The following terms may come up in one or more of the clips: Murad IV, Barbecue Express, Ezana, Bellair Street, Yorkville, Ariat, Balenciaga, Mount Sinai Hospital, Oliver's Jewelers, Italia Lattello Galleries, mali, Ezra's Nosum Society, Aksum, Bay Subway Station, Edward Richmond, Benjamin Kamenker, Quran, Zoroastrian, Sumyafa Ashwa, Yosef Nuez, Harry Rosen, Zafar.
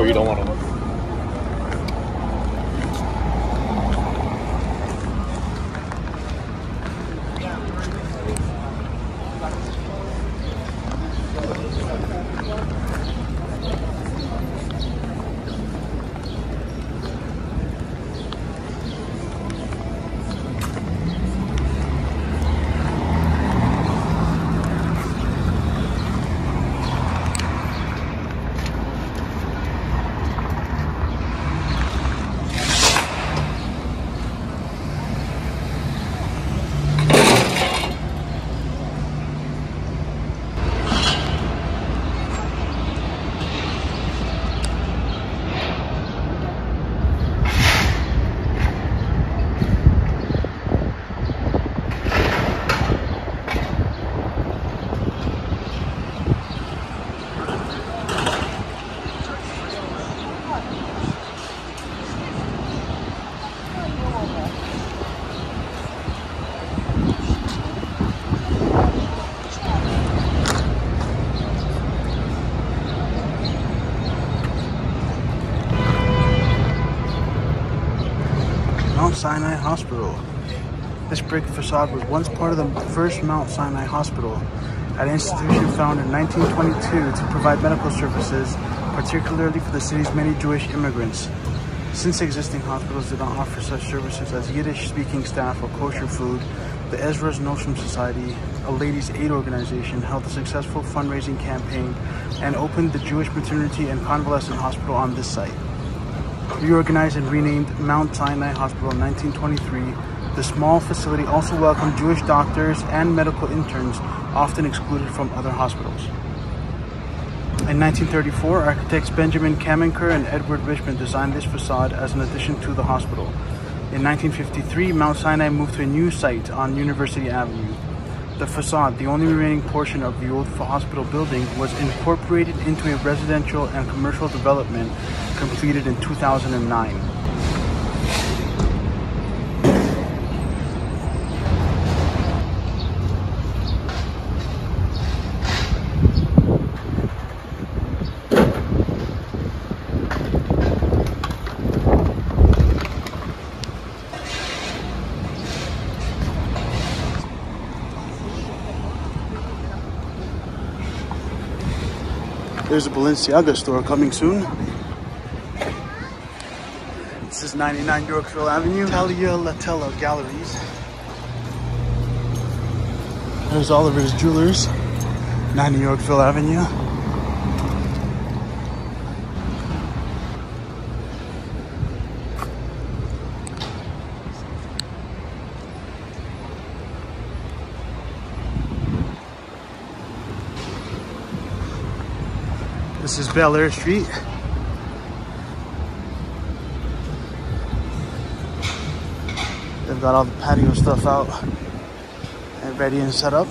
or you don't want to look. Sinai Hospital. This brick facade was once part of the first Mount Sinai Hospital, an institution founded in 1922 to provide medical services, particularly for the city's many Jewish immigrants. Since existing hospitals did not offer such services as Yiddish-speaking staff or kosher food, the Ezra's Nosum Society, a ladies' aid organization, held a successful fundraising campaign and opened the Jewish Maternity and Convalescent Hospital on this site. Reorganized and renamed Mount Sinai Hospital in 1923, the small facility also welcomed Jewish doctors and medical interns, often excluded from other hospitals. In 1934, architects Benjamin Kamenker and Edward Richmond designed this facade as an addition to the hospital. In 1953, Mount Sinai moved to a new site on University Avenue. The facade, the only remaining portion of the old hospital building, was incorporated into a residential and commercial development completed in 2009. There's a Balenciaga store coming soon. This is 99 Yorkville Avenue, Italia Lattello Galleries. There's Oliver's Jewelers, 90 Yorkville Avenue. This is Bellair Street. They've got all the patio stuff out and ready and set up.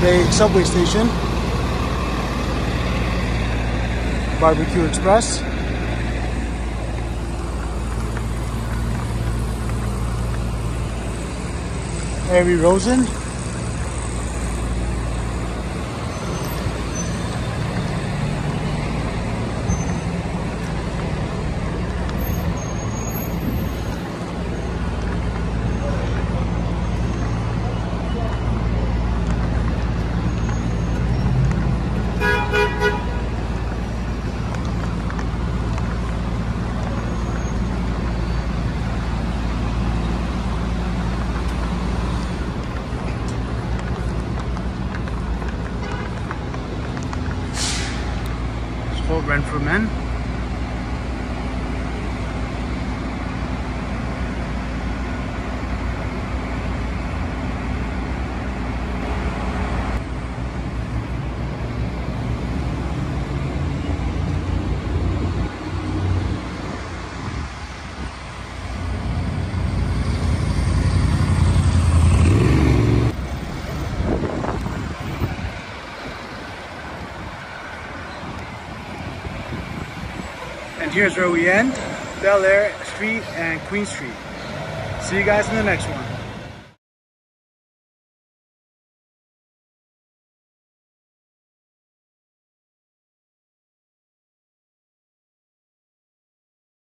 Bay Subway Station, Barbecue Express, Harry Rosen, Rent for men. And here's where we end, Bellair Street and Queen Street. See you guys in the next one.